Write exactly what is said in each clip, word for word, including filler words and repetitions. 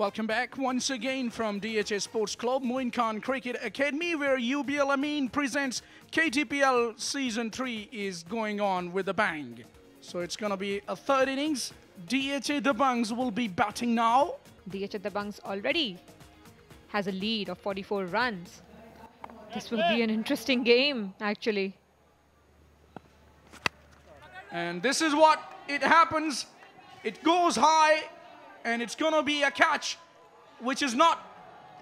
Welcome back once again from D H A Sports Club, Moin Khan Cricket Academy, where U B L Amin presents K T P L Season three is going on with a bang. So it's going to be a third innings. D H A Dabangs will be batting now. D H A Dabangs already has a lead of forty-four runs. This will be an interesting game, actually. And this is what it happens. It goes high. And it's going to be a catch, which is not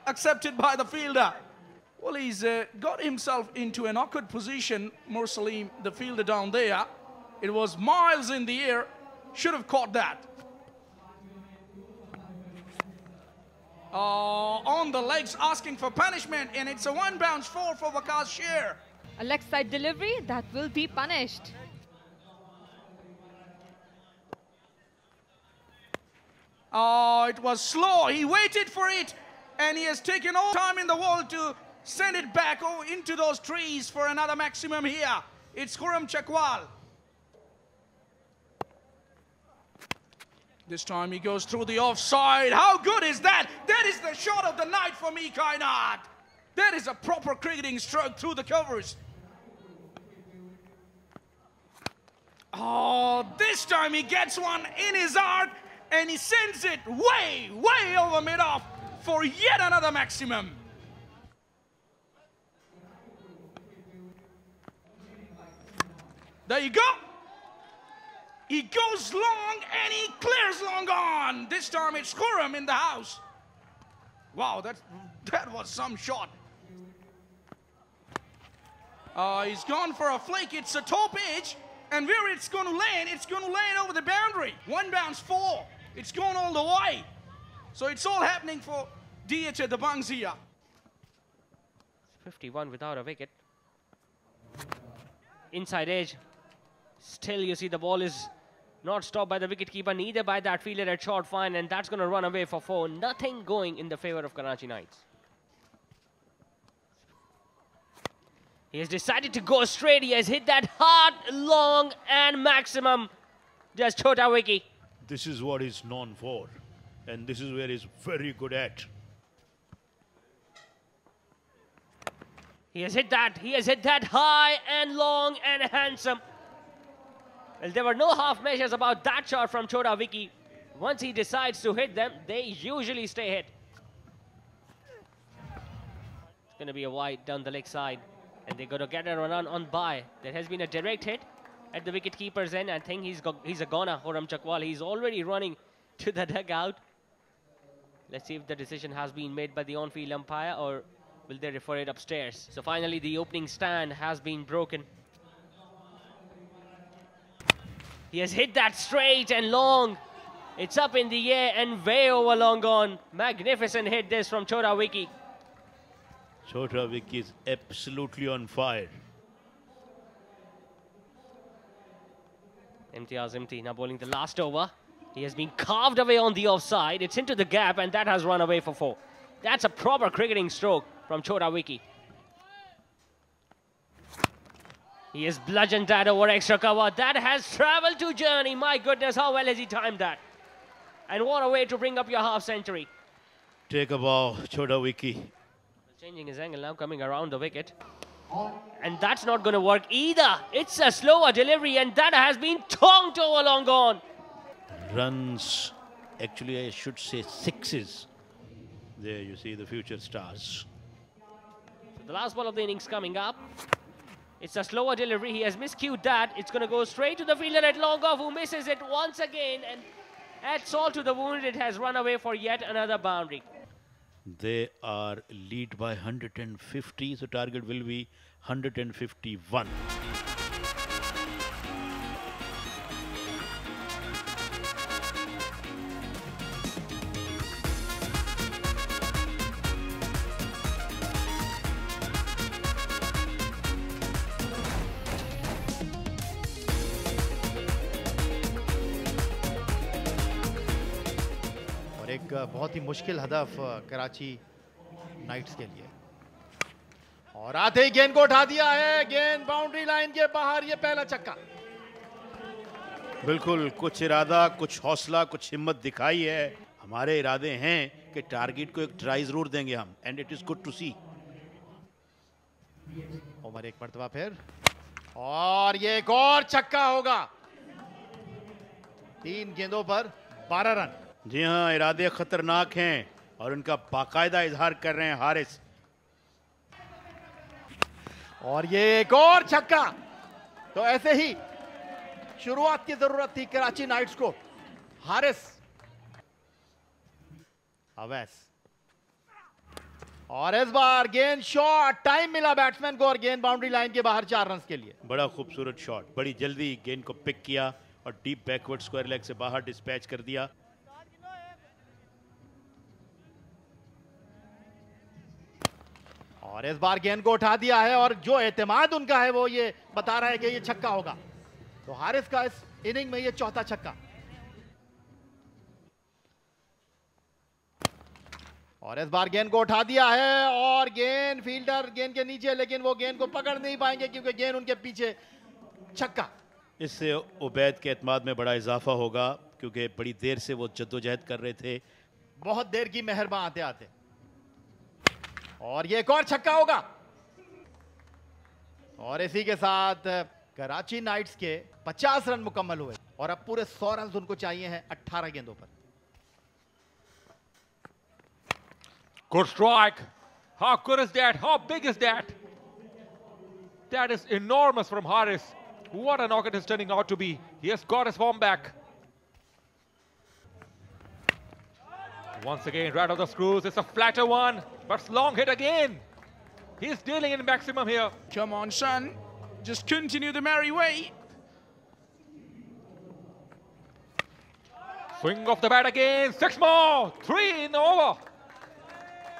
accepted by the fielder. Well, he's uh, got himself into an awkward position, Mursalim, the fielder down there. It was miles in the air. Should have caught that. Uh, on the legs, asking for punishment. And it's a one bounce four for Waqas Sher. A leg side delivery that will be punished. Oh, it was slow. He waited for it, and he has taken all time in the world to send it back oh, into those trees for another maximum here. It's Khurram Chakwal. This time he goes through the offside. How good is that? That is the shot of the night for me, Kainat. That is a proper cricketing stroke through the covers. Oh, this time he gets one in his arc. And he sends it way, way over mid-off for yet another maximum. There you go. He goes long and he clears long on. This time it's Khurram in the house. Wow, that, that was some shot. Uh, he's gone for a flick. It's a top edge. And where it's going to land, it's going to land over the boundary. One bounce four. It's gone all the way. So it's all happening for D H A Dabangs here. fifty-one without a wicket. Inside edge. Still, you see, the ball is not stopped by the wicketkeeper, neither by that fielder at short fine, and that's going to run away for four. Nothing going in the favour of Karachi Knights. He has decided to go straight. He has hit that hard, long, and maximum. Just Chhota Vicky. This is what he's known for, and this is where he's very good at. He has hit that. He has hit that high and long and handsome. Well, there were no half measures about that shot from Chhota Vicky. Once he decides to hit them, they usually stay hit. It's going to be a wide down the leg side. And they're going to get a run on by. There has been a direct hit at the wicketkeeper's end. I think he's, got, he's a goner, Khurram Chakwal. He's already running to the dugout. Let's see if the decision has been made by the on-field umpire, or will they refer it upstairs. So finally, the opening stand has been broken. He has hit that straight and long. It's up in the air and way over long gone. Magnificent hit this from Chhota Vicky. Chhota Vicky is absolutely on fire. Imtiaz empty, now bowling the last over. He has been carved away on the offside. It's into the gap, and that has run away for four. That's a proper cricketing stroke from Chhota Vicky. He has bludgeoned that over extra cover. That has travelled to Johnny. My goodness, how well has he timed that? And what a way to bring up your half century. Take a bow, Chhota Vicky. Changing his angle now, coming around the wicket. And that's not going to work either. It's a slower delivery, and that has been tonked over long gone. Runs, actually I should say sixes. There you see the future stars. So the last ball of the innings coming up. It's a slower delivery. He has miscued that. It's going to go straight to the fielder at long off, who misses it once again. And at salt to the wound, it has run away for yet another boundary. They are lead by one hundred fifty, so target will be one hundred fifty-one. एक बहुत ही मुश्किल हदफ Karachi nights के लिए और आते ही गेंद को उठा दिया है गेंद बाउंड्री लाइन के बाहर ये पहला छक्का बिल्कुल कुछ इरादा कुछ हौसला कुछ हिम्मत दिखाई है हमारे इरादे हैं कि टारगेट को एक ट्राई जरूर देंगे हम, and it is good to see. Umar एक मरतबा फिर, और ये एक और छक्का होगा। तीन गेंदों पर बारह रन। जी हाँ, इरादे खतरनाक हैं और उनका बाकायदा इजहार कर रहे हैं हारिस। और ये एक और छक्का। तो ऐसे ही शुरुआत की जरूरत थी कराची नाइट्स को। हारिस अवैस, और इस बार गेंद शॉट, टाइम मिला बैट्समैन को और गेंद बाउंड्री लाइन के बाहर चार रन के लिए। बड़ा खूबसूरत शॉट, बड़ी जल्दी गेंद को पिक किया और डीप बैकवर्ड स्क्वायर लेग से बाहर डिस्पैच कर दिया। और इस बार गेंद को उठा दिया है और जो एतमाद उनका है वो ये बता रहा है कि ये छक्का होगा। तो हारिस का इस इनिंग में ये चौथा छक्का। और इस बार गेंद को उठा दिया है और गेंद, फील्डर गेंद के नीचे, लेकिन वो गेंद को पकड़ नहीं पाएंगे क्योंकि गेंद उनके पीछे। छक्का। इससे उबैद के एतमाद में बड़ा इजाफा होगा क्योंकि बड़ी देर से वो जद्दोजहद कर रहे थे। बहुत देर की मेहरबान आते आते। और ये एक और छक्का होगा। और इसी के साथ कराची नाइट्स के पचास रन मुकम्मल हुए और अब पूरे सौ रन उनको चाहिए हैं अठारह गेंदों पर। Good strike. How good is that? How big is that? That is enormous from Haris. What a knock it is turning out to be. He has got his form back. Once again, right off the screws. It's a flatter one, but it's long hit again. He's dealing in maximum here. Come on, son. Just continue the merry way. Swing off the bat again. Six more. Three in the over.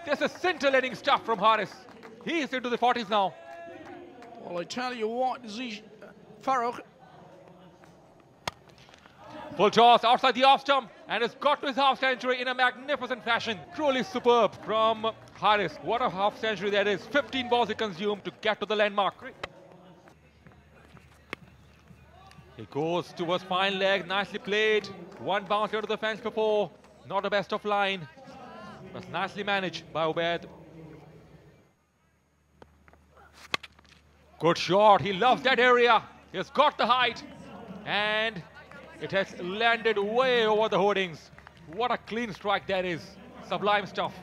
This is scintillating stuff from Haris. He is into the forties now. Well, I tell you what, Z Farooq. Full toss outside the off stump, and has got to his half century in a magnificent fashion. Truly superb from Haris. What a half century that is. fifteen balls he consumed to get to the landmark. He goes towards fine leg, nicely played. One bounce into the fence before. Not the best of line. That's nicely managed by Ubaid. Good shot. He loves that area. He has got the height. And it has landed way over the hoardings. What a clean strike that is. Sublime stuff.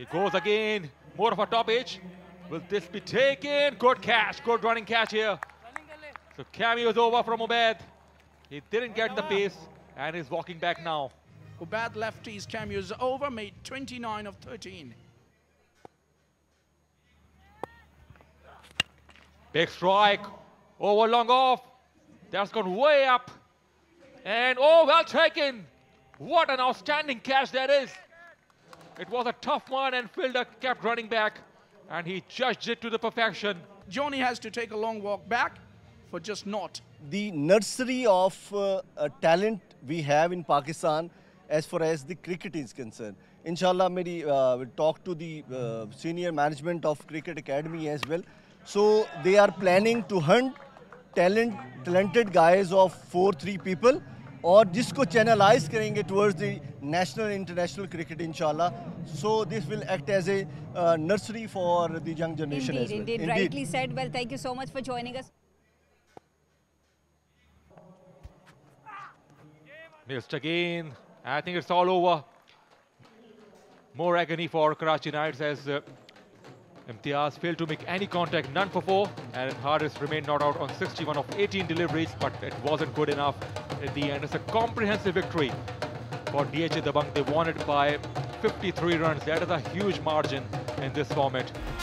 He goes again. More of a top edge. Will this be taken? Good catch. Good running catch here. So cameo is over from Ubaid. He didn't get the pace. And he's walking back now. Ubaid lefties cameos over, made twenty-nine of thirteen. Big strike, over long off. That's gone way up. And oh, well taken. What an outstanding catch that is. It was a tough one and fielder kept running back. And he judged it to the perfection. Johnny has to take a long walk back for just not. The nursery of uh, uh, talent we have in Pakistan as far as the cricket is concerned. Inshallah, maybe uh, we'll talk to the uh, senior management of Cricket Academy as well. So they are planning to hunt talent, talented guys of four, three people or jisko channelize karenge towards the national and international cricket, inshallah. So this will act as a uh, nursery for the young generation indeed, as well. Indeed, indeed, rightly said. Well, thank you so much for joining us. Missed again. I think it's all over. More agony for Karachi Knights as uh, Imtiaz failed to make any contact, none for four. And Haris remained not out on sixty-one of eighteen deliveries, but it wasn't good enough at the end. It's a comprehensive victory for D H A Dabangs. They won it by fifty-three runs. That is a huge margin in this format.